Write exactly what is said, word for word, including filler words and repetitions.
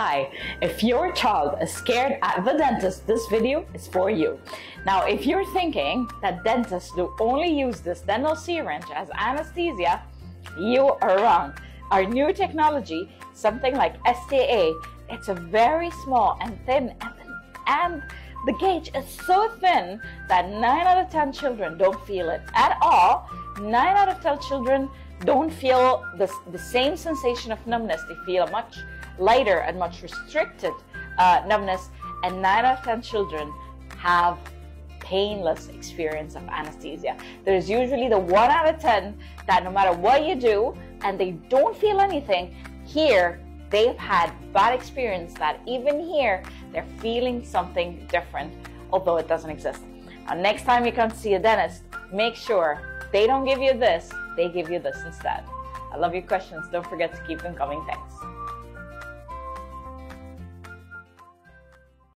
Hi, if your child is scared at the dentist, this video is for you. Now, if you're thinking that dentists do only use this dental syringe as anesthesia, you are wrong. Our new technology, something like S T A, it's a very small and thin, and the gauge is so thin that nine out of ten children don't feel it at all. nine out of ten children don't feel the, the same sensation of numbness. They feel a much lighter and much restricted uh, numbness, and nine out of ten children have painless experience of anesthesia. There's usually the one out of ten that no matter what you do and they don't feel anything. Here they've had bad experience that even here they're feeling something different, although it doesn't exist. Now, next time you come to see a dentist, make sure they don't give you this, they give you this instead. I love your questions. Don't forget to keep them coming. Thanks.